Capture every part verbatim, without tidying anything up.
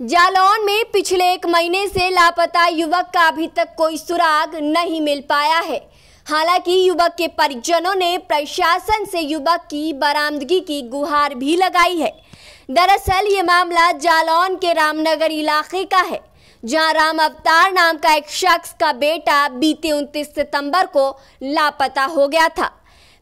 जालौन में पिछले एक महीने से लापता युवक का अभी तक कोई सुराग नहीं मिल पाया है। हालांकि युवक के परिजनों ने प्रशासन से युवक की बरामदगी की गुहार भी लगाई है। दरअसल ये मामला जालौन के रामनगर इलाके का है, जहां राम अवतार नाम का एक शख्स का बेटा बीते उनतीस सितंबर को लापता हो गया था,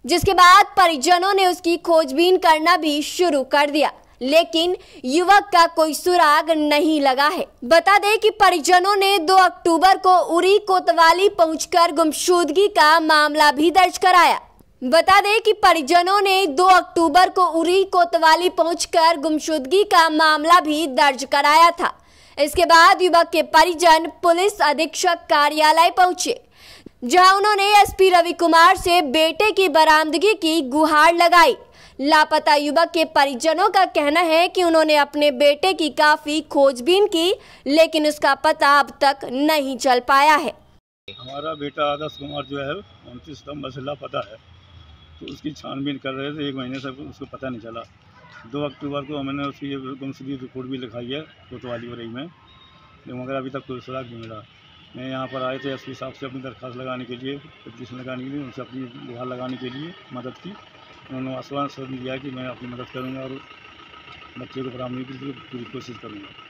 जिसके बाद परिजनों ने उसकी खोजबीन करना भी शुरू कर दिया, लेकिन युवक का कोई सुराग नहीं लगा है। बता दें कि परिजनों ने दो अक्टूबर को उरई कोतवाली पहुंचकर गुमशुदगी का मामला भी दर्ज कराया। बता दें कि परिजनों ने दो अक्टूबर को उरई कोतवाली पहुंचकर गुमशुदगी का मामला भी दर्ज कराया था। इसके बाद युवक के परिजन पुलिस अधीक्षक कार्यालय पहुंचे, जहां उन्होंने एसपी रवि कुमार से बेटे की बरामदगी की गुहार लगाई। लापता युवक के परिजनों का कहना है कि उन्होंने अपने बेटे की काफी खोजबीन की, लेकिन उसका पता अब तक नहीं चल पाया है। हमारा बेटा आदर्श कुमार जो है उनतीस सितम्बर से लापता है, तो उसकी छानबीन कर रहे थे। एक महीने से उसको पता नहीं चला। दो अक्टूबर को मैंने उसकी गुमशुदगी रिपोर्ट भी लिखाई है कोतवाली उरई में, मगर अभी तक कोई सुराग नहीं मिला। मैं यहाँ पर आए थे एस पी साहब से अपनी दरख्वास्त लगाने के लिए, पिटीशन लगाने के लिए, उनसे अपनी गुहार लगाने के लिए मदद की। उन्होंने आश्वासन दिया कि मैं अपनी मदद करूंगा और बच्चे को बरामदगी की पूरी कोशिश करूंगा।